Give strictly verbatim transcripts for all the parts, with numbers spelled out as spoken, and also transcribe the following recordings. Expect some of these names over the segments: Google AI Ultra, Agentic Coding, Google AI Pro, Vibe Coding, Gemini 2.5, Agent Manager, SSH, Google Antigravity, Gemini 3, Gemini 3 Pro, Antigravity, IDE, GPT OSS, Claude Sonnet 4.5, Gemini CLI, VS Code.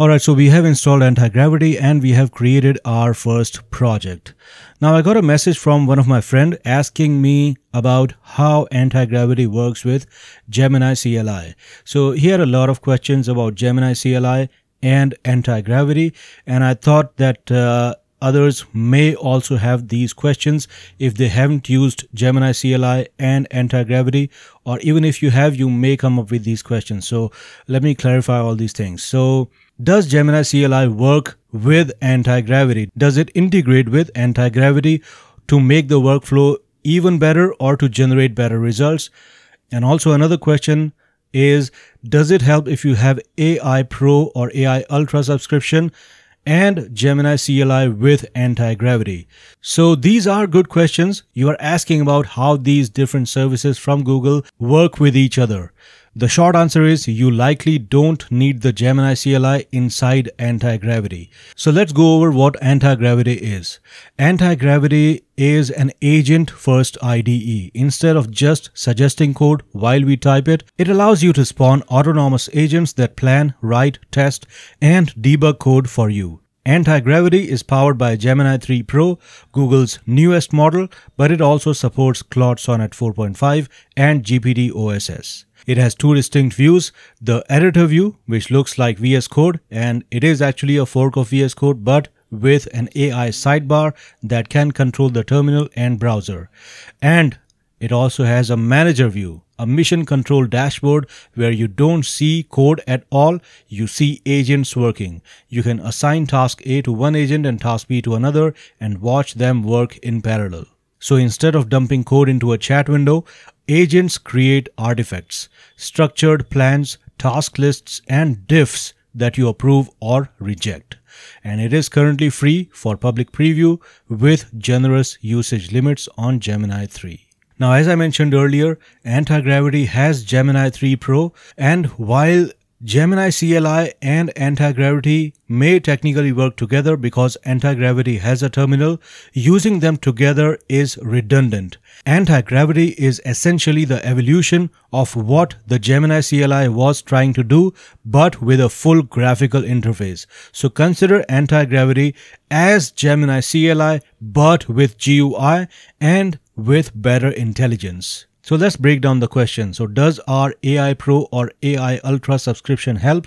Alright, so we have installed Antigravity and we have created our first project. Now I got a message from one of my friend asking me about how Antigravity works with Gemini C L I. So he had a lot of questions about Gemini C L I and Antigravity, and I thought that uh, others may also have these questions if they haven't used Gemini C L I and Antigravity, or even if you have, you may come up with these questions. So let me clarify all these things. So does Gemini C L I work with Antigravity? Does it integrate with Antigravity to make the workflow even better or to generate better results? And also another question is, does it help if you have A I Pro or A I Ultra subscription and Gemini C L I with Antigravity? So these are good questions. You are asking about how these different services from Google work with each other. The short answer is you likely don't need the Gemini C L I inside Antigravity. So let's go over what Antigravity is. Antigravity is an agent-first I D E. Instead of just suggesting code while we type it, it allows you to spawn autonomous agents that plan, write, test, and debug code for you. Antigravity is powered by Gemini three Pro, Google's newest model, but it also supports Claude Sonnet four point five and G P T O S S. It has two distinct views, the editor view, which looks like V S Code, and it is actually a fork of V S Code, but with an A I sidebar that can control the terminal and browser. And it also has a manager view, a mission control dashboard where you don't see code at all, you see agents working. You can assign task A to one agent and task B to another and watch them work in parallel. So instead of dumping code into a chat window, agents create artifacts, structured plans, task lists, and diffs that you approve or reject. And it is currently free for public preview with generous usage limits on Gemini three. Now, as I mentioned earlier, Antigravity has Gemini three Pro, and while Gemini C L I and Antigravity may technically work together because Antigravity has a terminal, using them together is redundant. Antigravity is essentially the evolution of what the Gemini C L I was trying to do, but with a full graphical interface. So consider Antigravity as Gemini C L I, but with G U I and with better intelligence. So let's break down the question. So does our A I Pro or A I Ultra subscription help?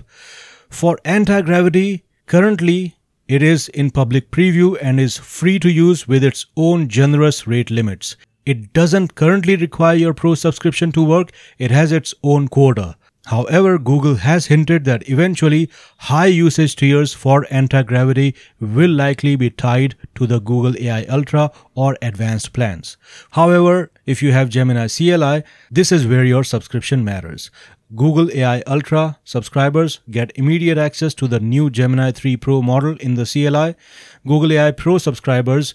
For Antigravity, currently it is in public preview and is free to use with its own generous rate limits. It doesn't currently require your Pro subscription to work. It has its own quota. However, Google has hinted that eventually high usage tiers for Antigravity will likely be tied to the Google A I Ultra or advanced plans. However, if you have Gemini C L I, this is where your subscription matters. Google A I Ultra subscribers get immediate access to the new Gemini three Pro model in the C L I. Google A I Pro subscribers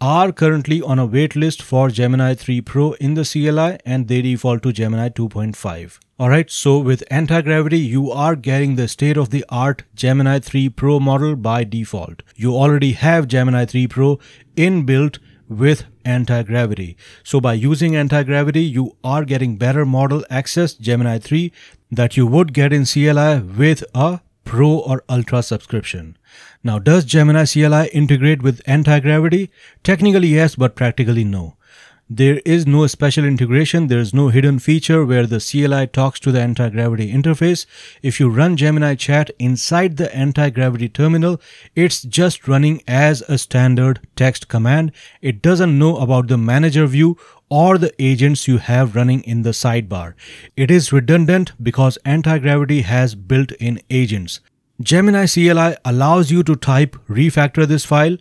are currently on a waitlist for Gemini three Pro in the C L I, and they default to Gemini two point five. Alright, so with Antigravity, you are getting the state-of-the-art Gemini three Pro model by default. You already have Gemini three Pro inbuilt with Antigravity. So by using Antigravity, you are getting better model access, Gemini three, that you would get in C L I with a Pro or Ultra subscription. Now, does Gemini C L I integrate with Antigravity? Technically yes, but practically no. There is no special integration, there is no hidden feature where the C L I talks to the Antigravity interface. If you run Gemini chat inside the Antigravity terminal, it's just running as a standard text command. It doesn't know about the manager view or the agents you have running in the sidebar. It is redundant because Antigravity has built-in agents. Gemini C L I allows you to type refactor this file.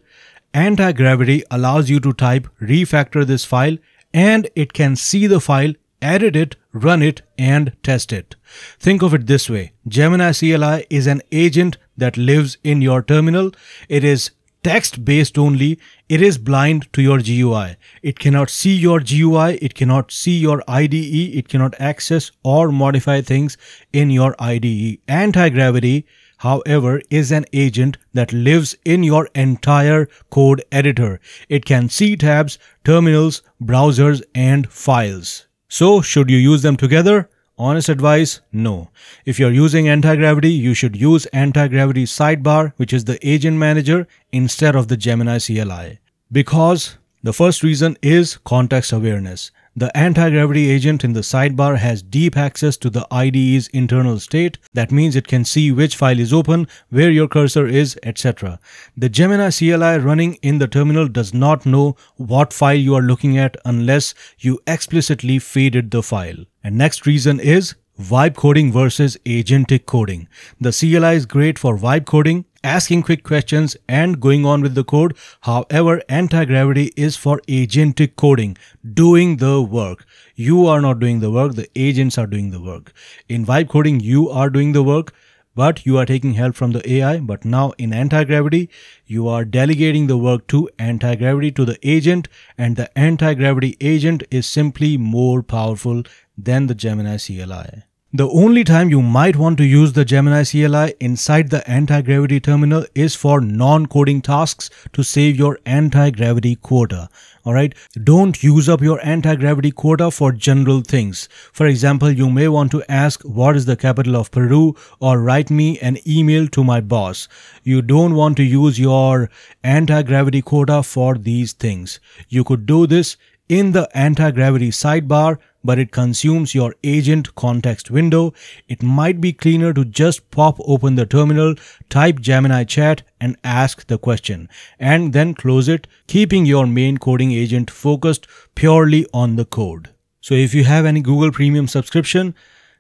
Antigravity allows you to type refactor this file, and it can see the file, edit it, run it, and test it. Think of it this way. Gemini C L I is an agent that lives in your terminal. It is text-based only. It is blind to your G U I. It cannot see your G U I. It cannot see your I D E. It cannot access or modify things in your I D E. Antigravity, however, is an agent that lives in your entire code editor. It can see tabs, terminals, browsers, and files. So, should you use them together? Honest advice, no. If you're using Antigravity, you should use Antigravity sidebar, which is the agent manager, instead of the Gemini C L I. Because the first reason is context awareness. The anti-gravity agent in the sidebar has deep access to the I D E's internal state. That means it can see which file is open, where your cursor is, et cetera. The Gemini C L I running in the terminal does not know what file you are looking at unless you explicitly feeded the file. And next reason is Vibe Coding versus Agentic Coding. The C L I is great for vibe coding, asking quick questions and going on with the code. However, Antigravity is for agentic coding, doing the work. You are not doing the work, the agents are doing the work. In Vibe Coding, you are doing the work, but you are taking help from the A I. But now in Antigravity, you are delegating the work to Antigravity, to the agent, and the Antigravity agent is simply more powerful than the Gemini C L I. The only time you might want to use the Gemini C L I inside the anti-gravity terminal is for non-coding tasks to save your anti-gravity quota. Alright, don't use up your anti-gravity quota for general things. For example, you may want to ask what is the capital of Peru, or write me an email to my boss. You don't want to use your anti-gravity quota for these things. You could do this in the anti-gravity sidebar, but it consumes your agent context window. It might be cleaner to just pop open the terminal, type Gemini chat and ask the question, and then close it, keeping your main coding agent focused purely on the code. So if you have any Google Premium subscription,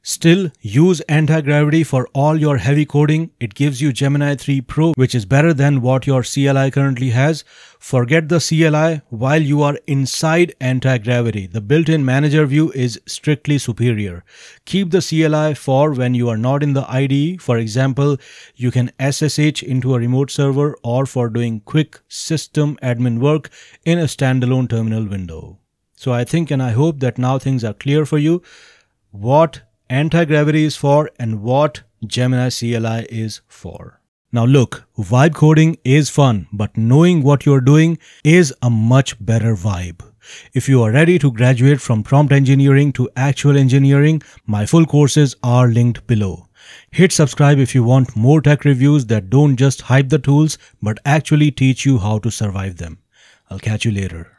still use Antigravity for all your heavy coding. It gives you Gemini three Pro, which is better than what your C L I currently has. Forget the C L I while you are inside Antigravity. The built-in manager view is strictly superior. Keep the C L I for when you are not in the I D E. For example, you can S S H into a remote server or for doing quick system admin work in a standalone terminal window. So I think and I hope that now things are clear for you what Antigravity is for and what Gemini C L I is for. Now look, vibe coding is fun, but knowing what you're doing is a much better vibe. If you are ready to graduate from prompt engineering to actual engineering, my full courses are linked below. Hit subscribe if you want more tech reviews that don't just hype the tools, but actually teach you how to survive them. I'll catch you later.